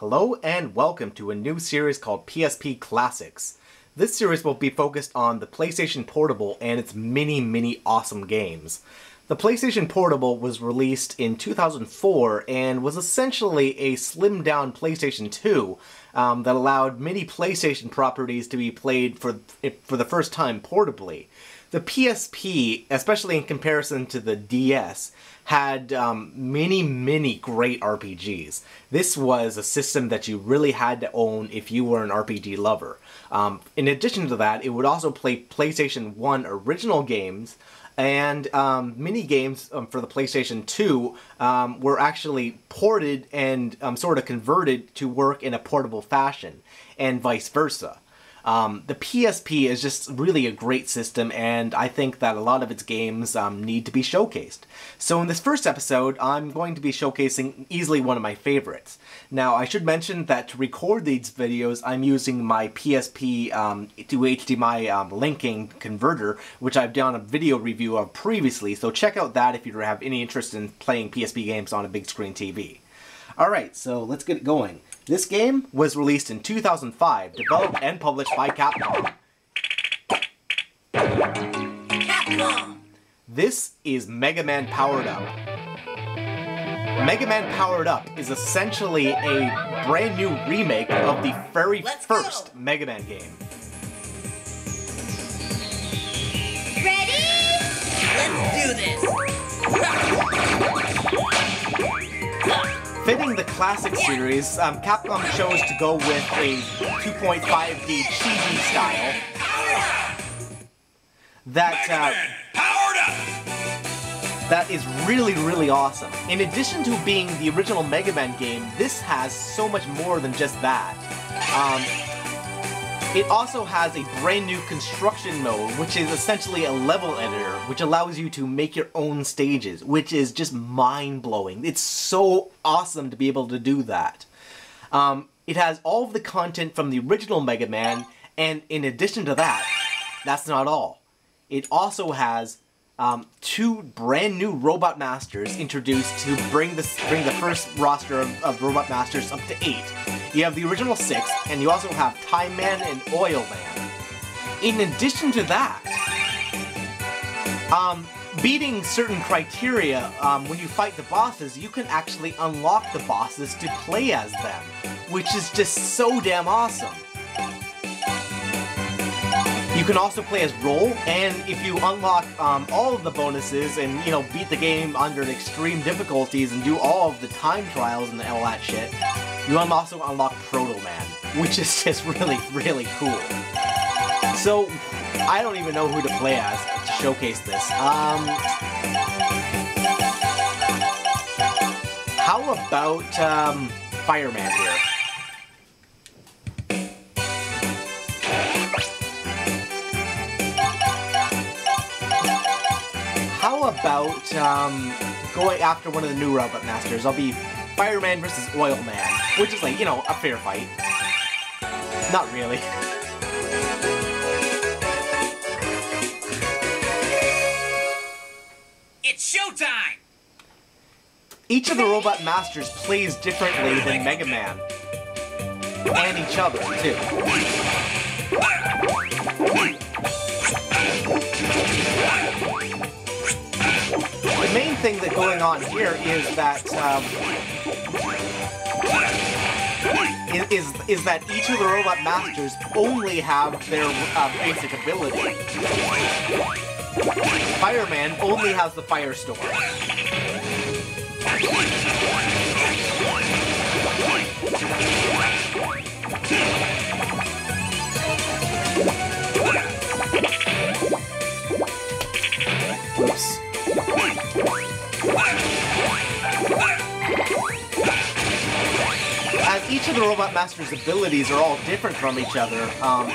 Hello and welcome to a new series called PSP Classics. This series will be focused on the PlayStation Portable and its many awesome games. The PlayStation Portable was released in 2004 and was essentially a slimmed down PlayStation 2 that allowed many PlayStation properties to be played for the first time portably. The PSP, especially in comparison to the DS, had many great RPGs. This was a system that you really had to own if you were an RPG lover. In addition to that, it would also play PlayStation 1 original games, and mini games for the PlayStation 2 were actually ported and sort of converted to work in a portable fashion, and vice versa. The PSP is just really a great system, and I think that a lot of its games need to be showcased. So in this first episode, I'm going to be showcasing easily one of my favorites. Now, I should mention that to record these videos, I'm using my PSP to HDMI linking converter, which I've done a video review of previously, so check out that if you have any interest in playing PSP games on a big screen TV. Alright, so let's get it going. This game was released in 2005, developed and published by Capcom. This is Mega Man Powered Up. Mega Man Powered Up is essentially a brand new remake of the very first Mega Man game. Ready? Let's do this! Fitting the classic series, Capcom chose to go with a 2.5D chibi style that is really awesome. In addition to being the original Mega Man game, this has so much more than just that. It also has a brand new construction mode, which is essentially a level editor, which allows you to make your own stages, which is just mind-blowing. It's so awesome to be able to do that. It has all of the content from the original Mega Man, and in addition to that, that's not all. It also has two brand new Robot Masters introduced to bring the first roster of Robot Masters up to 8. You have the original 6, and you also have Time Man and Oil Man. In addition to that, beating certain criteria when you fight the bosses, you can actually unlock the bosses to play as them, which is just so damn awesome. You can also play as Roll, and if you unlock all of the bonuses and, you know, beat the game under extreme difficulties and do all of the time trials and all that shit, you also unlock Proto Man, which is just really cool. So, I don't even know who to play as to showcase this. How about Fireman here? How about going after one of the new Robot Masters? I'll be Fireman versus Oil Man, which is like, you know, a fair fight. Not really. It's showtime! Each of the Robot Masters plays differently than Mega Man. And each other, too. The main thing that's going on here is that that each of the Robot Masters only have their basic ability. Fireman only has the Firestorm. Oops. As each of the Robot Masters' abilities are all different from each other,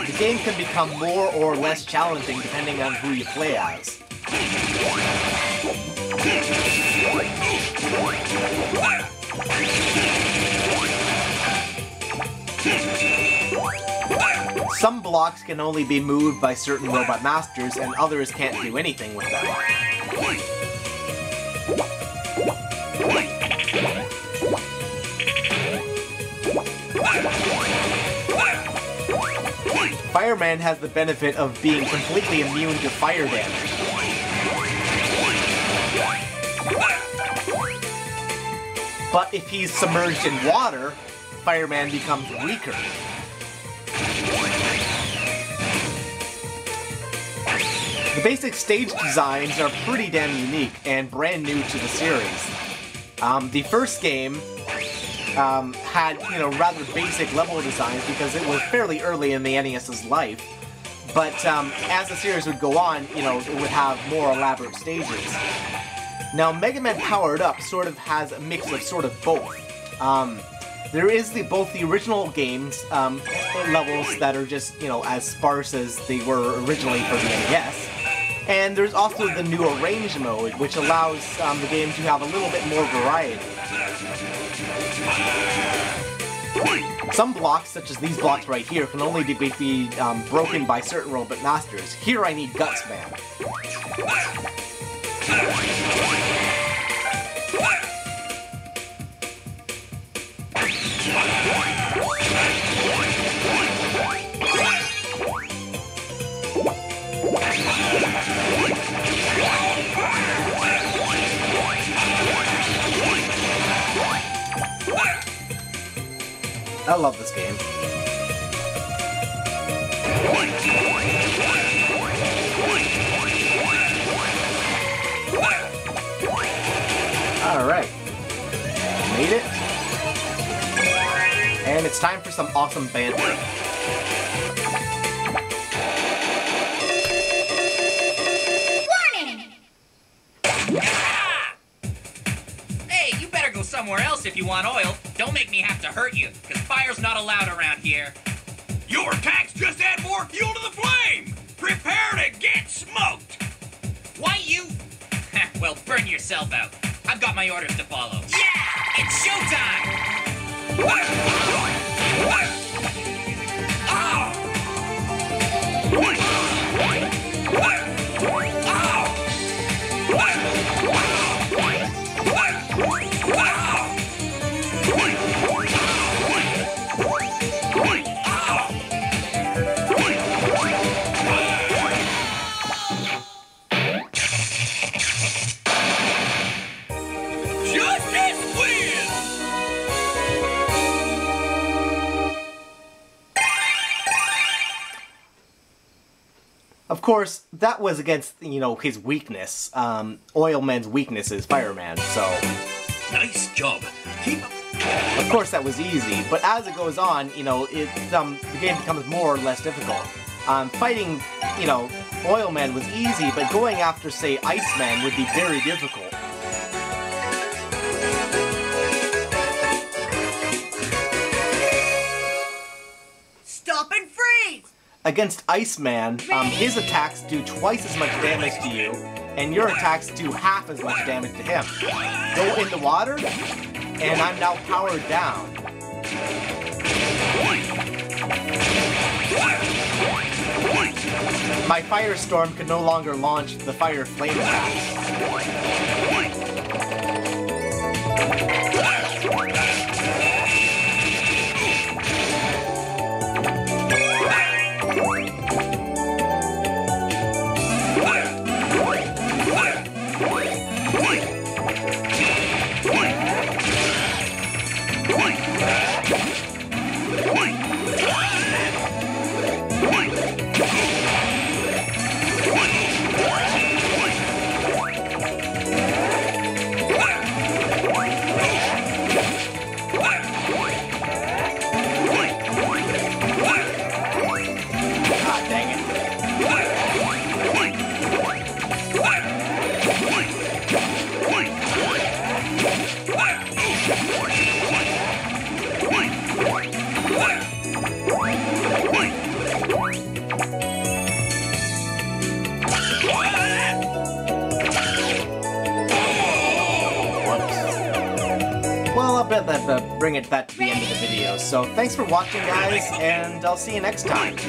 the game can become more or less challenging depending on who you play as. Some blocks can only be moved by certain Robot Masters, and others can't do anything with them. What? Fireman has the benefit of being completely immune to fire damage. But if he's submerged in water, Fireman becomes weaker. The basic stage designs are pretty damn unique and brand new to the series. The first game had, rather basic level designs because it was fairly early in the NES's life. But as the series would go on, it would have more elaborate stages. Now, Mega Man Powered Up sort of has a mix of sort of both. There is both the original game's levels that are just, as sparse as they were originally for the NES. And there's also the new Arrange mode, which allows the game to have a little bit more variety. Some blocks, such as these blocks right here, can only be broken by certain Robot Masters. Here I need Gutsman. I love this game. Alright. Made it. And it's time for some awesome banter. Somewhere else if you want oil. Don't make me have to hurt you, because fire's not allowed around here. Your attacks just add more fuel to the flame! Prepare to get smoked! Why you? Well, burn yourself out. I've got my orders to follow. Yeah! It's showtime! Of course, that was against, his weakness. Oil Man's weakness is Fireman, so... Nice job. Of course, that was easy, but as it goes on, the game becomes more or less difficult. Fighting, Oil Man was easy, but going after, say, Ice Man would be very difficult. Against Ice Man, his attacks do twice as much damage to you, and your attacks do half as much damage to him. Go in the water, and I'm now powered down. My Firestorm can no longer launch the Fire Flame attacks. Bring it back to the end of the video. So thanks for watching, guys, and I'll see you next time.